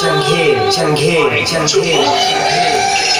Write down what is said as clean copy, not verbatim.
Chang Hee, Chang Hee, Chang Hee.